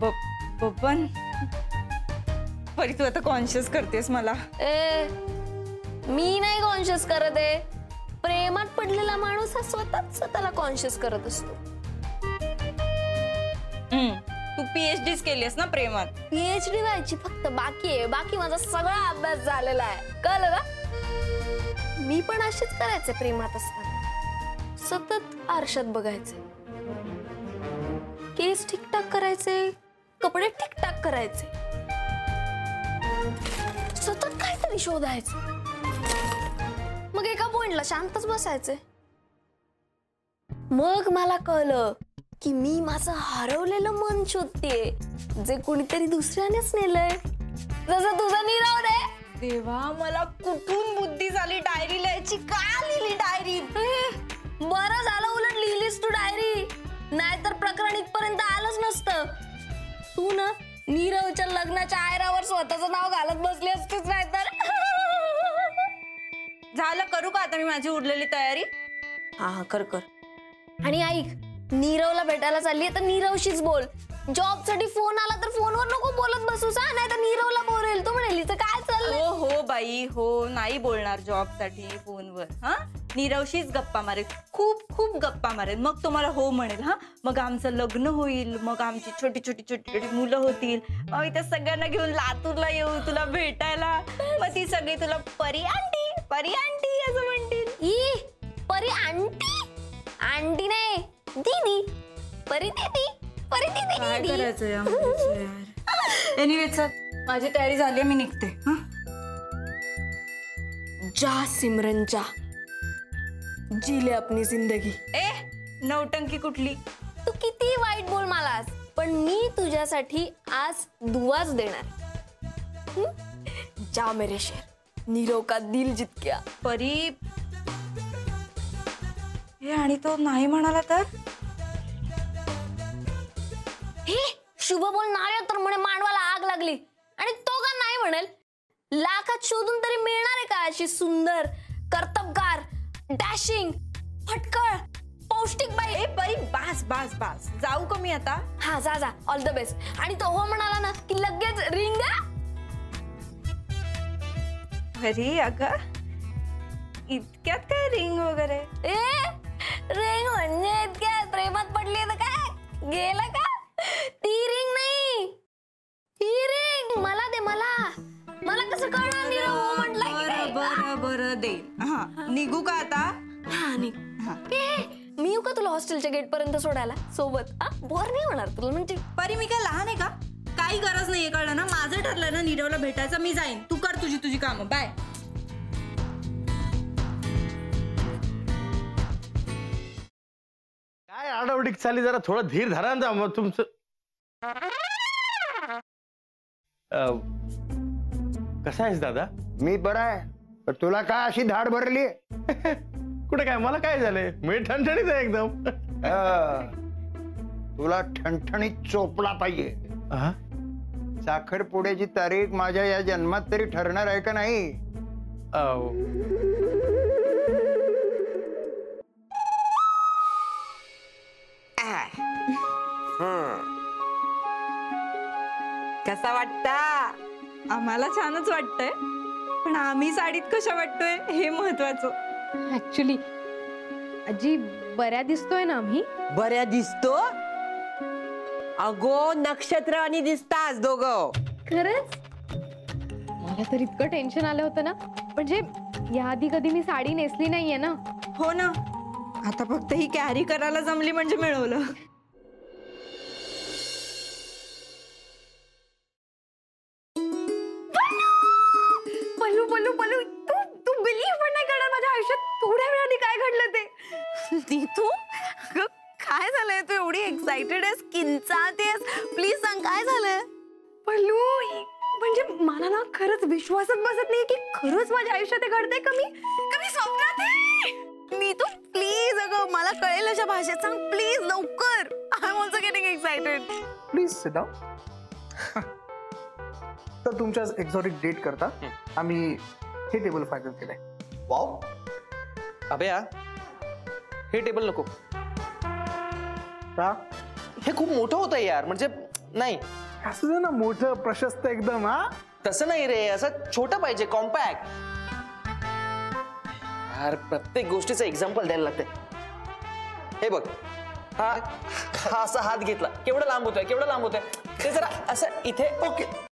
बबन परी तू आता कॉन्शियस करतेस मला। ए मी नाही कॉन्शियस करत आहे, प्रेमात पडलेला माणूस हा स्वतःच स्वतःला कॉन्शियस करत असतो। तू पीएचडीच केलीस ना प्रेमात? पीएचडी व्हायची फक्त बाकी आहे, बाकी माझा सगळा अभ्यास झालेला आहे, कळलं ना? मी पण अशीच करायचे प्रेमात असताना, सतत आरशात बघायचे, केस ठीकठाक करायचे, कपडे ठीकठाक करायचे, सतत काहीतरी शोधायचे, मग एका पॉइंटला शांतच बसायचे। मग मला कळलं की मी माझं हरवलेलं मन शोधतेय, जे कोणीतरी दुसऱ्यानेच नेलंय, जसं तुझं निरव रे। देवा मला कुठून बुद्धी झाली डायरी लिहायची? का लिहिली डायरी? बरं झालं उलट लिहिलीस तू डायरी, नाहीतर प्रकरण इथपर्यंत आलंच नसतं। तू ना नीरवच्या लग्नाच्या आयरावर स्वतःचं नाव घालत बसली असतीस, नाहीतर झालं। करू का आता मी माझी उरलेली तयारी? हा हा कर कर। आणि ऐक, नीरवला भेटायला चालली तर नीरवशीच बोल, जॉबसाठी फोन आला तर फोनवर नको बोलत बसूस, नाही तर नीरवला बोलेल, तो म्हणेल हिचं काय चाललंय। हो हो बाई हो, नाही बोलणार जॉबसाठी फोनवर। हा नीरवशीच गप्पा मारेल, खूप खूप गप्पा मारेल, मग तुम्हाला हो म्हणेल। हा मग आमचं लग्न होईल, मग आमची छोटी छोटी छोटी छोटी मुलं होतील, मग इथे सगळ्यांना घेऊन लातूरला येऊ तुला भेटायला, मग ती सगळी तुला परी आंटी परी आंटी असं म्हणतील। ई परी आंटी आंटी नाही दीदी, परी दीदी परी दीदी। काय करायचं यार? एनिवे चल, माझी तयारी झाली, मी निघते। जा सिमरन जा, जी ले अपनी जिंदगी। ए नवटंकी कुठली? तू किती वाईट बोल मलास, पण मी तुझ्यासाठी आज दुआच देणार। जा मेरे शेर, नीरव का दिल जीत गया। परी ये तो नाही म्हणाला तर? हे शुभ बोल नारे तर म्हणे मांडवाला आग लागली, आणि तो का नाही म्हणेल? लाखात शोधून तरी मिळणार आहे का अशी सुंदर, कर्तबगार, डॅशिंग, फटकळ, पौष्टिक बाई? ए परी बास बास बास, जाऊ का मी आता? हा जा जा, ऑल द बेस्ट। आणि तो हो म्हणाला ना की लगेच रिंग द्या। अरे अगं इतक्यात काय रिंग वगैरे? ए रिंग म्हणजे इतक्यात प्रेमात पडली तर काय गेलं का? ती रिंग नाही, ही रिंग मला दे, मला मला कसं कळणार नाही हो म्हटलं की नाही? बरं बरं दे। हा निघू का आता? हा निघ। मी येऊ का तुला हॉस्टेलच्या गेट पर्यंत सोडायला सोबत? बोर नाही होणार तुला? म्हणजे परी मी काय लहान आहे का? काही गरज नाहीये, कळलं ना? माझं ठरलं ना नीरवला भेटायचं, मी जाईन, तू कर तुझी तुझी कामं, बाय। काय आडावडीक चालली? जरा थोडं धीर धरा ना मग तुमचं। कसा आहेस दादा? मी बरा आहे, पण तुला का अशी धाड भरली? कुठे काय मला काय झालंय? मी ठणठणीत आहे एकदम। तुला ठणठणीत चोपला पाहिजे। साखरपुड्याची तारीख माझ्या या जन्मात तरी ठरणार आहे का नाही? कसा वाटता? आम्हाला छानच वाटतंय, पण आम्ही साडीत कशा वाटतोय हे महत्वाचं। ऍक्च्युली आजी बऱ्या दिसतोय ना? आम्ही बऱ्या दिसतो? अगो नक्षत्र आणि दिसतास दोघं। खरंच मला तर इतकं टेन्शन आलं होतं ना, म्हणजे याआधी कधी मी साडी नेसली नाहीये ना। हो ना, आता फक्त ही कॅरी करायला जमली म्हणजे मिळवलं। पल्लू पल्लू पल्लू, तू तू बिलीव्ह पण नाही करणार माझ्या आयुष्यात थोड्या वेळाने काय घडलं ते। दीतू काय झालंय? तू एवढी एक्साइटेड आहेस, किंचाळतेस, प्लीज सांग काय झालंय? पल्लू म्हणजे मला ना खरंच विश्वासच बसत नाही की खरंच माझ्या आयुष्यात हे घडतंय का? मी स्वप्नात आहे मी? तू प्लीज अगं मला कळेल अशा भाषेत सांग प्लीज लवकर। I am also getting excited. Please sit down. तर तुमच्या एक्झॉटिक डेट करता आम्ही हे टेबल फायनल केलंय। वाव अभया, हे टेबल नको, हे खूप मोठं होतं यार, म्हणजे नाही असं दे ना मोठं प्रशस्त एकदम हा तसं नाही रे असं छोटं पाहिजे कॉम्पॅक्ट यार प्रत्येक गोष्टीचं एक्झाम्पल द्यायला लागतं हे बघ हा असा हात घेतला केवढा लांब होतोय ते जरा असं इथे ओके